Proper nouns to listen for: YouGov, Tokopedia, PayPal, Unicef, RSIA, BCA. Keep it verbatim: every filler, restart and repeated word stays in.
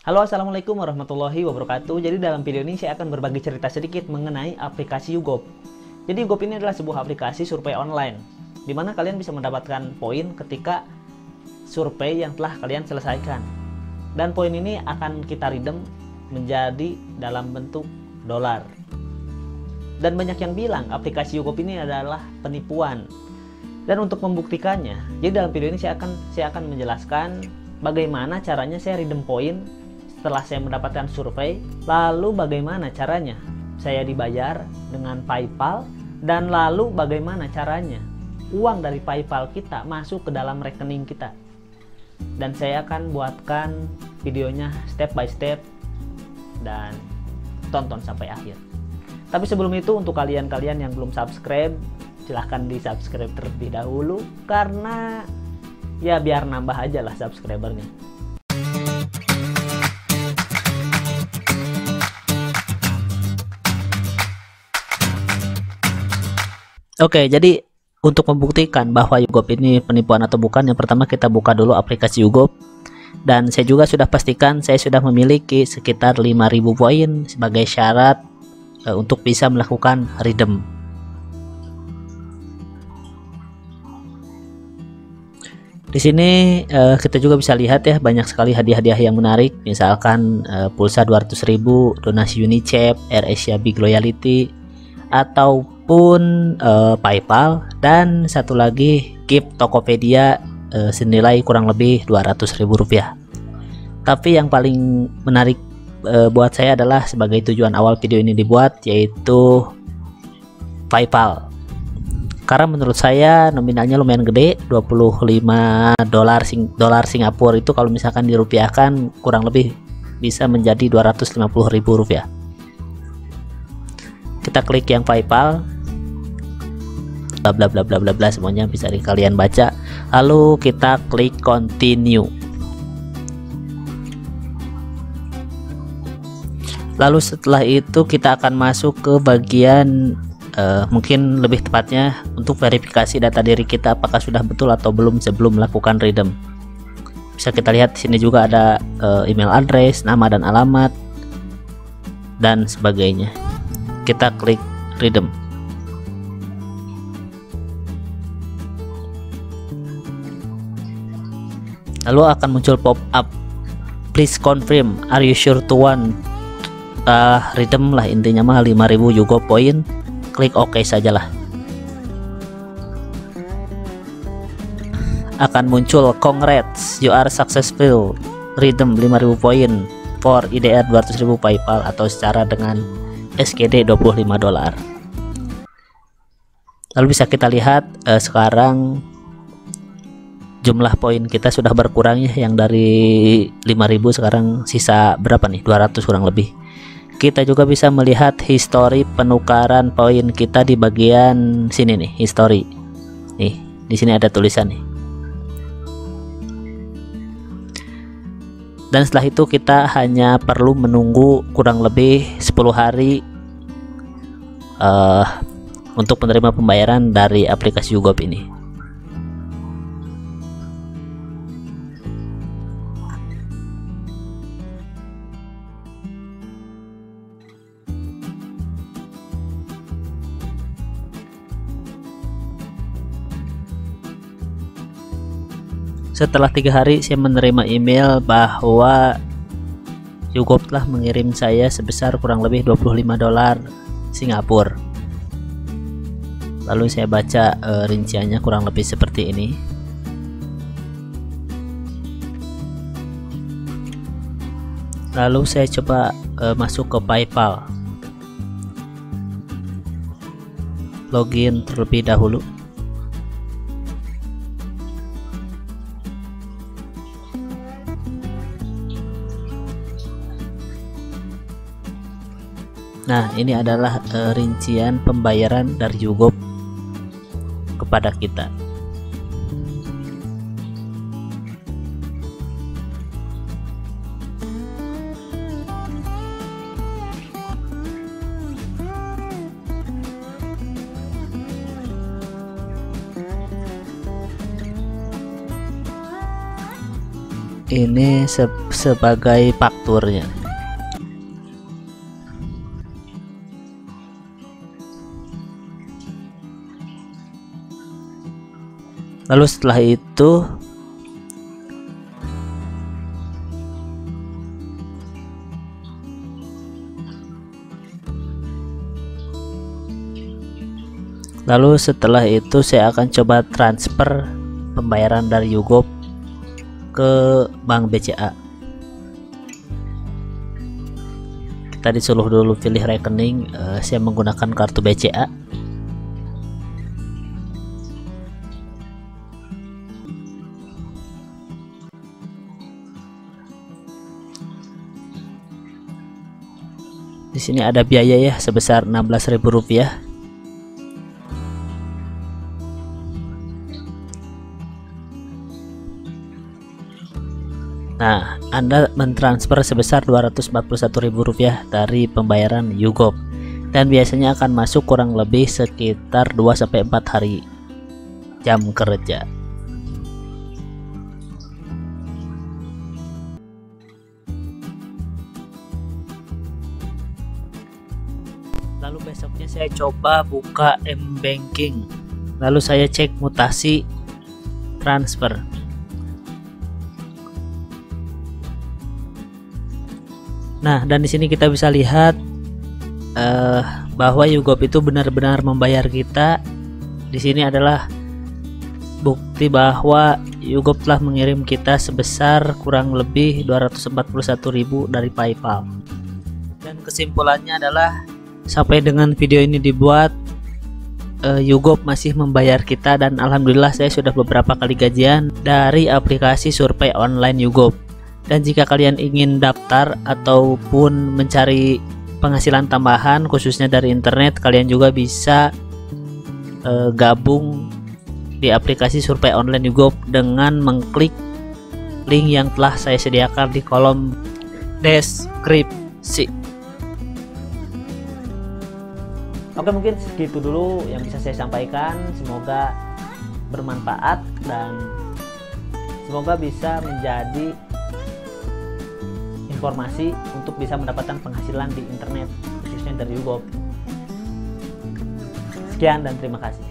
Halo, assalamualaikum warahmatullahi wabarakatuh. Jadi dalam video ini saya akan berbagi cerita sedikit mengenai aplikasi YouGov. Jadi YouGov ini adalah sebuah aplikasi survei online, di mana kalian bisa mendapatkan poin ketika survei yang telah kalian selesaikan. Dan poin ini akan kita redeem menjadi dalam bentuk dolar. Dan banyak yang bilang aplikasi YouGov ini adalah penipuan. Dan untuk membuktikannya, jadi dalam video ini saya akan saya akan menjelaskan bagaimana caranya saya redeem poin setelah saya mendapatkan survei, lalu bagaimana caranya saya dibayar dengan PayPal, dan lalu bagaimana caranya uang dari PayPal kita masuk ke dalam rekening kita. Dan saya akan buatkan videonya step by step, dan tonton sampai akhir. Tapi sebelum itu, untuk kalian-kalian yang belum subscribe, silahkan di subscribe terlebih dahulu, karena ya biar nambah aja lah subscribernya. Oke, jadi untuk membuktikan bahwa YouGov ini penipuan atau bukan, yang pertama kita buka dulu aplikasi YouGov. Dan saya juga sudah pastikan saya sudah memiliki sekitar lima ribu poin sebagai syarat e, untuk bisa melakukan redeem. Di sini e, kita juga bisa lihat ya, banyak sekali hadiah-hadiah yang menarik. Misalkan e, pulsa dua ratus ribu, donasi Unicef, R S I A Big Loyalty, ataupun eh, PayPal, dan satu lagi gift Tokopedia eh, senilai kurang lebih dua ratus ribu rupiah. Tapi yang paling menarik eh, buat saya adalah sebagai tujuan awal video ini dibuat, yaitu PayPal. Karena menurut saya nominalnya lumayan gede, dua puluh lima dolar Sing dolar Singapura itu kalau misalkan dirupiahkan kurang lebih bisa menjadi dua ratus lima puluh ribu rupiah. Kita klik yang PayPal, bla bla bla bla bla bla, semuanya bisa kalian baca. Lalu kita klik continue. Lalu setelah itu kita akan masuk ke bagian eh, mungkin lebih tepatnya untuk verifikasi data diri kita apakah sudah betul atau belum sebelum melakukan redeem. Bisa kita lihat di sini juga ada eh, email address, nama dan alamat, dan sebagainya. Kita klik redeem. Lalu akan muncul pop up, please confirm, are you sure to want uh, redeem lah, intinya mah lima ribu YouGov poin. Klik OK sajalah. Akan muncul congrats, you are successful redeem lima ribu poin for I D R dua ratus ribu PayPal atau secara dengan S G D dua puluh lima dolar. Lalu bisa kita lihat eh, sekarang jumlah poin kita sudah berkurang ya, yang dari lima ribu sekarang sisa berapa nih, dua ratus kurang lebih. Kita juga bisa melihat histori penukaran poin kita di bagian sini nih, histori. Nih, di sini ada tulisan nih. Dan setelah itu kita hanya perlu menunggu kurang lebih sepuluh hari uh, untuk menerima pembayaran dari aplikasi YouGov ini. Setelah tiga hari saya menerima email bahwa YouGov telah mengirim saya sebesar kurang lebih dua puluh lima dolar Singapura. Lalu saya baca e, rinciannya kurang lebih seperti ini. Lalu saya coba e, masuk ke PayPal. Login terlebih dahulu. Nah, ini adalah e, rincian pembayaran dari YouGov kepada kita. ini se sebagai fakturnya. Lalu setelah itu Lalu setelah itu saya akan coba transfer pembayaran dari YouGov ke bank B C A. Kita disuruh dulu pilih rekening, uh, saya menggunakan kartu B C A. Di sini ada biaya ya sebesar enam belas ribu rupiah. Nah, Anda mentransfer sebesar dua ratus empat puluh satu ribu rupiah dari pembayaran YouGov dan biasanya akan masuk kurang lebih sekitar dua sampai empat hari jam kerja. Lalu besoknya saya coba buka m-banking. Lalu saya cek mutasi transfer. Nah, dan di sini kita bisa lihat uh, bahwa YouGov itu benar-benar membayar kita. Di sini adalah bukti bahwa YouGov telah mengirim kita sebesar kurang lebih dua ratus empat puluh satu ribu dari PayPal. Dan kesimpulannya adalah sampai dengan video ini dibuat, uh, YouGov masih membayar kita, dan alhamdulillah saya sudah beberapa kali gajian dari aplikasi survei online YouGov. Dan jika kalian ingin daftar ataupun mencari penghasilan tambahan khususnya dari internet, kalian juga bisa e, gabung di aplikasi survei online YouGov dengan mengklik link yang telah saya sediakan di kolom deskripsi. Oke, mungkin segitu dulu yang bisa saya sampaikan. Semoga bermanfaat dan semoga bisa menjadi informasi untuk bisa mendapatkan penghasilan di internet khususnya dari YouGov. Sekian dan terima kasih.